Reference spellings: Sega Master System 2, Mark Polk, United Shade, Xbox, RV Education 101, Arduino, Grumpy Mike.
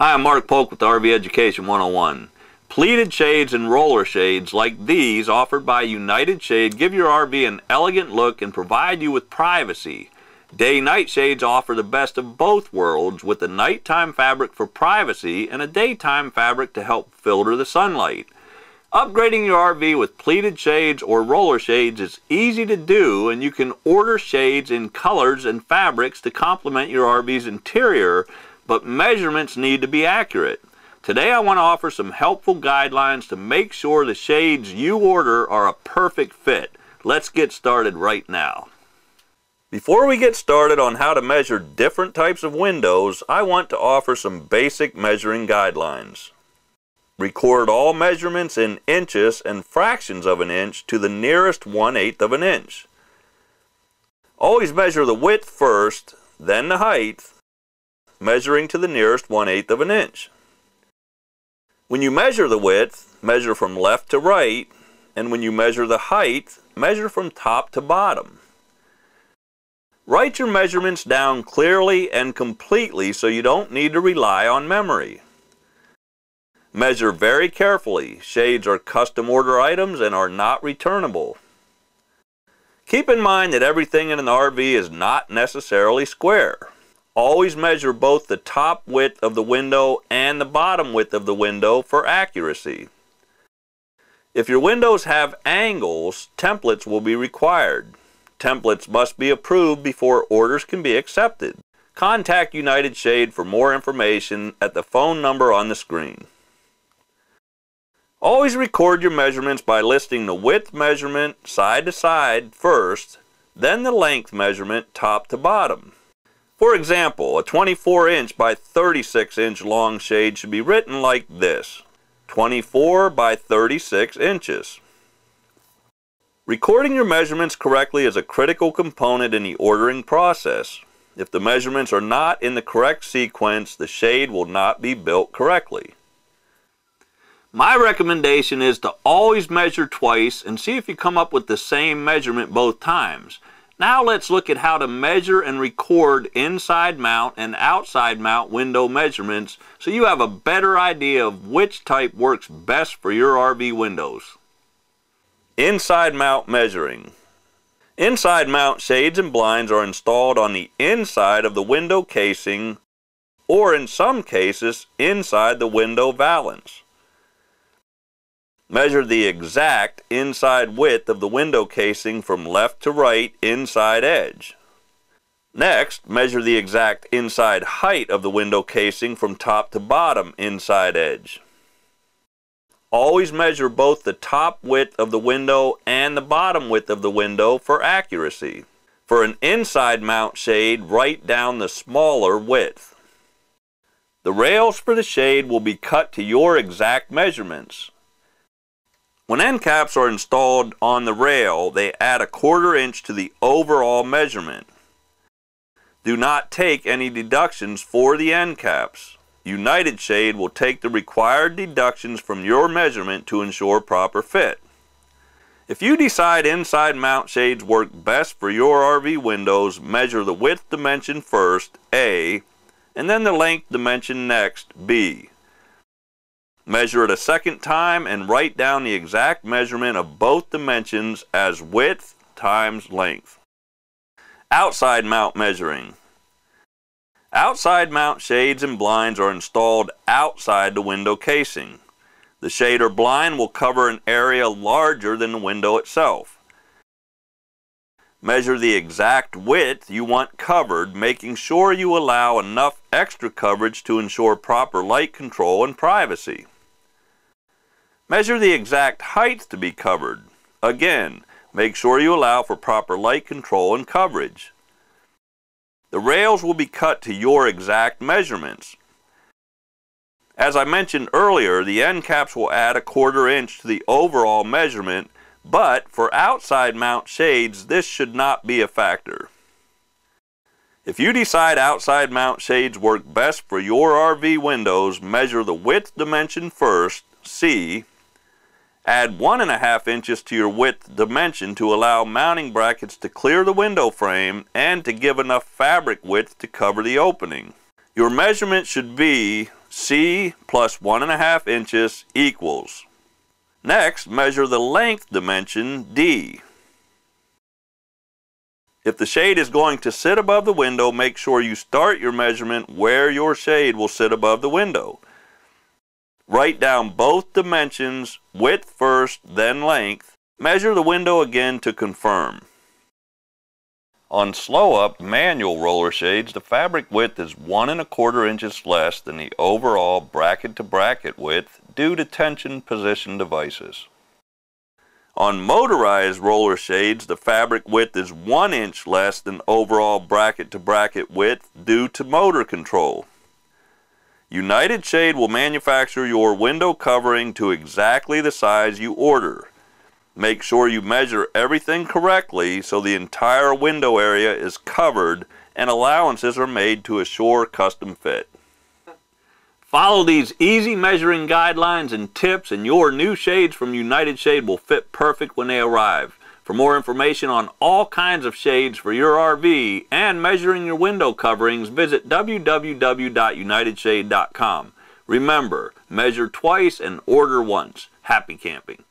Hi, I'm Mark Polk with RV Education 101. Pleated shades and roller shades like these offered by United Shade give your RV an elegant look and provide you with privacy. Day-night shades offer the best of both worlds, with a nighttime fabric for privacy and a daytime fabric to help filter the sunlight. Upgrading your RV with pleated shades or roller shades is easy to do, and you can order shades in colors and fabrics to complement your RV's interior, but measurements need to be accurate. Today I want to offer some helpful guidelines to make sure the shades you order are a perfect fit. Let's get started right now. Before we get started on how to measure different types of windows, I want to offer some basic measuring guidelines. Record all measurements in inches and fractions of an inch to the nearest 1/8 of an inch. Always measure the width first, then the height, measuring to the nearest 1/8 of an inch. When you measure the width, measure from left to right, and when you measure the height, measure from top to bottom. Write your measurements down clearly and completely so you don't need to rely on memory. Measure very carefully. Shades are custom order items and are not returnable. Keep in mind that everything in an RV is not necessarily square. Always measure both the top width of the window and the bottom width of the window for accuracy. If your windows have angles, templates will be required. Templates must be approved before orders can be accepted. Contact United Shade for more information at the phone number on the screen. Always record your measurements by listing the width measurement side to side first, then the length measurement top to bottom. For example, a 24-inch by 36-inch long shade should be written like this: 24 by 36 inches. Recording your measurements correctly is a critical component in the ordering process. If the measurements are not in the correct sequence, the shade will not be built correctly. My recommendation is to always measure twice and see if you come up with the same measurement both times. Now let's look at how to measure and record inside mount and outside mount window measurements so you have a better idea of which type works best for your RV windows. Inside mount measuring. Inside mount shades and blinds are installed on the inside of the window casing, or in some cases inside the window valance. Measure the exact inside width of the window casing from left to right inside edge. Next, measure the exact inside height of the window casing from top to bottom inside edge. Always measure both the top width of the window and the bottom width of the window for accuracy. For an inside mount shade, write down the smaller width. The rails for the shade will be cut to your exact measurements. When end caps are installed on the rail, they add a 1/4 inch to the overall measurement. Do not take any deductions for the end caps. United Shade will take the required deductions from your measurement to ensure proper fit. If you decide inside mount shades work best for your RV windows, measure the width dimension first, A, and then the length dimension next, B. Measure it a second time and write down the exact measurement of both dimensions as width times length. Outside mount measuring. Outside mount shades and blinds are installed outside the window casing. The shade or blind will cover an area larger than the window itself. Measure the exact width you want covered, making sure you allow enough extra coverage to ensure proper light control and privacy. Measure the exact height to be covered. Again, make sure you allow for proper light control and coverage. The rails will be cut to your exact measurements. As I mentioned earlier, the end caps will add a 1/4 inch to the overall measurement, but for outside mount shades, this should not be a factor. If you decide outside mount shades work best for your RV windows, measure the width dimension first, C, add 1.5 inches to your width dimension to allow mounting brackets to clear the window frame and to give enough fabric width to cover the opening. Your measurement should be C plus 1.5 inches equals. Next, measure the length dimension D. If the shade is going to sit above the window, make sure you start your measurement where your shade will sit above the window. Write down both dimensions, width first, then length. Measure the window again to confirm. On slow-up manual roller shades, the fabric width is 1.25 inches less than the overall bracket-to-bracket width due to tension position devices. On motorized roller shades, the fabric width is 1 inch less than overall bracket-to-bracket width due to motor control. United Shade will manufacture your window covering to exactly the size you order. Make sure you measure everything correctly so the entire window area is covered and allowances are made to assure custom fit. Follow these easy measuring guidelines and tips and your new shades from United Shade will fit perfect when they arrive. For more information on all kinds of shades for your RV and measuring your window coverings, visit www.unitedshade.com. Remember, measure twice and order once. Happy camping.